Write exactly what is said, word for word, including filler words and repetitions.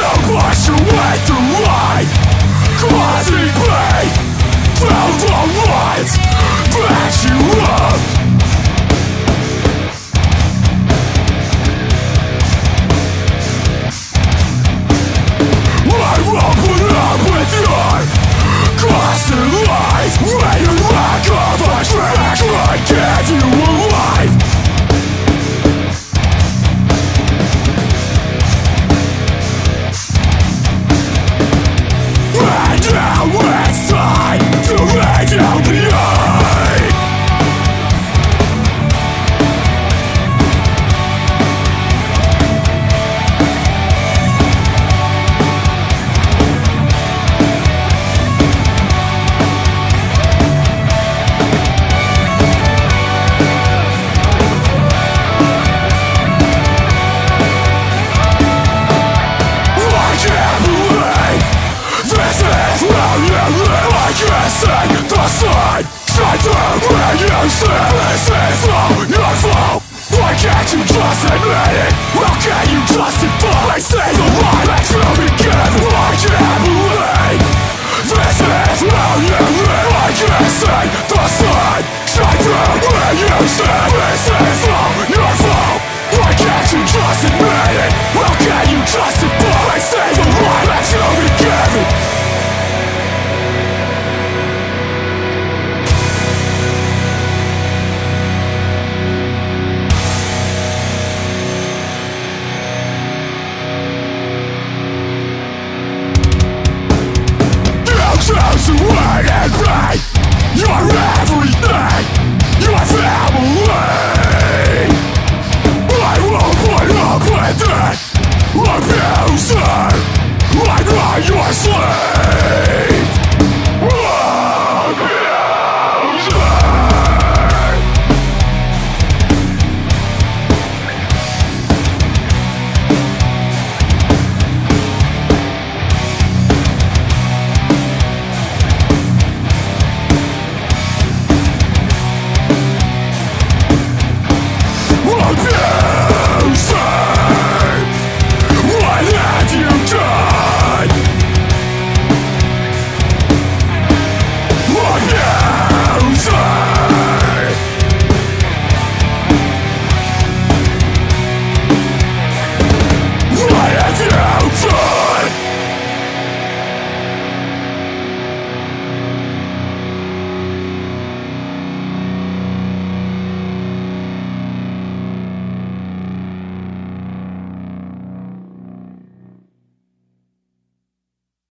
evacuate the light, causing pain. Fell the lights, backs you up. I open up with your glassy light. When you lack of a track, I get you alive. Now it's time to lay down the eye. Abuser, I'm not your slave.